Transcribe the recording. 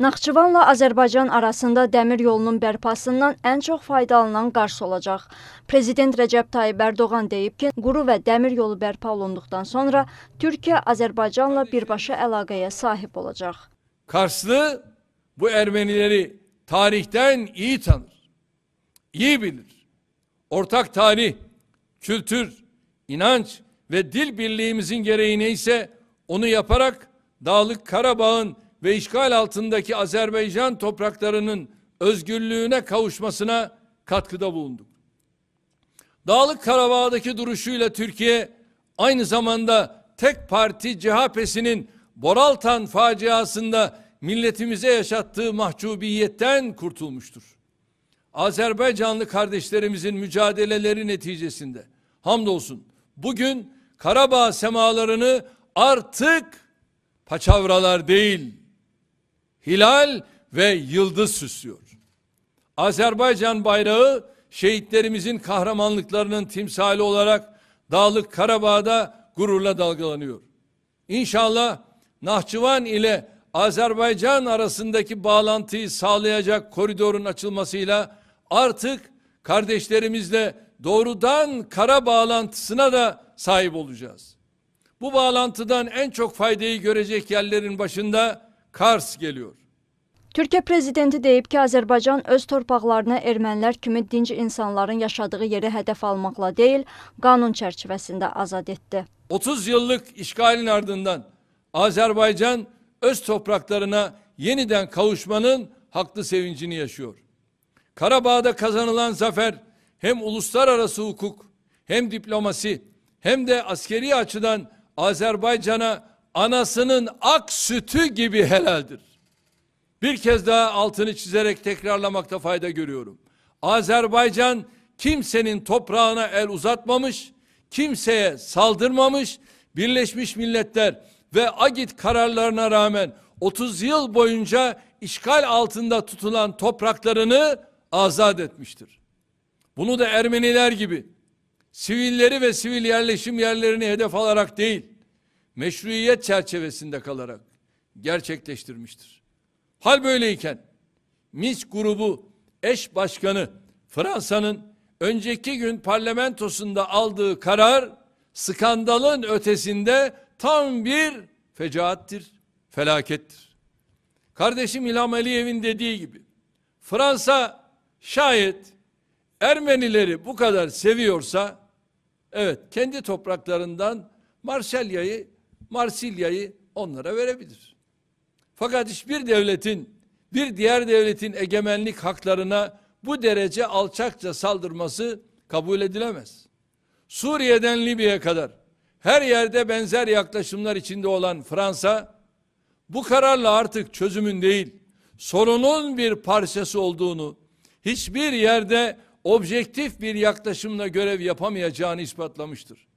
Naxçıvanla Azərbaycan arasında dəmir yolunun bərpasından ən çox faydalanan Kars olacaq. Prezident Recep Tayyip Erdoğan deyib ki, quru və dəmir yolu bərpa olunduqdan sonra Türkiyə Azərbaycanla birbaşa əlaqəyə sahib olacaq. Karslı bu Ermenileri tarihten iyi tanır, iyi bilir. Ortak tarih, kültür, inanç ve dil birliğimizin gereği neyse onu yaparak Dağlık Karabağ'ın ve işgal altındaki Azerbaycan topraklarının özgürlüğüne kavuşmasına katkıda bulunduk. Dağlık Karabağ'daki duruşuyla Türkiye aynı zamanda tek parti CHP'sinin Boraltan faciasında milletimize yaşattığı mahcubiyetten kurtulmuştur. Azerbaycanlı kardeşlerimizin mücadeleleri neticesinde hamdolsun bugün Karabağ semalarını artık paçavralar değil, hilal ve yıldız süslüyor. Azerbaycan bayrağı şehitlerimizin kahramanlıklarının timsali olarak Dağlık Karabağ'da gururla dalgalanıyor. İnşallah Naxçıvan ile Azerbaycan arasındaki bağlantıyı sağlayacak koridorun açılmasıyla artık kardeşlerimizle doğrudan kara bağlantısına da sahip olacağız. Bu bağlantıdan en çok faydayı görecek yerlerin başında Kars geliyor. Türkiyə prezidenti deyib ki, Azərbaycan öz torpaqlarını ermənilər kimi dinc insanların yaşadığı yeri hədəf almaqla deyil, qanun çərçivəsində azad etdi. 30 yıllık işgalin ardından Azerbaycan öz topraklarına yeniden kavuşmanın haklı sevincini yaşıyor. Karabağ'da kazanılan zafer hem uluslararası hukuk, hem diplomasi, hem de askeri açıdan Azerbaycan'a anasının ak sütü gibi helaldir. Bir kez daha altını çizerek tekrarlamakta fayda görüyorum. Azerbaycan kimsenin toprağına el uzatmamış, kimseye saldırmamış, Birleşmiş Milletler ve AGİT kararlarına rağmen 30 yıl boyunca işgal altında tutulan topraklarını azat etmiştir. Bunu da Ermeniler gibi sivilleri ve sivil yerleşim yerlerini hedef alarak değil, meşruiyet çerçevesinde kalarak gerçekleştirmiştir. Hal böyleyken MİS grubu eş başkanı Fransa'nın önceki gün parlamentosunda aldığı karar skandalın ötesinde tam bir fecaattir, felakettir. Kardeşim İlham Aliyev'in dediği gibi Fransa şayet Ermenileri bu kadar seviyorsa evet kendi topraklarından Marsilya'yı onlara verebilir. Fakat hiçbir devletin bir diğer devletin egemenlik haklarına bu derece alçakça saldırması kabul edilemez. Suriye'den Libya'ya kadar her yerde benzer yaklaşımlar içinde olan Fransa bu kararla artık çözümün değil sorunun bir parçası olduğunu hiçbir yerde objektif bir yaklaşımla görev yapamayacağını ispatlamıştır.